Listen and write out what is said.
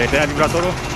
Te da el vibrador.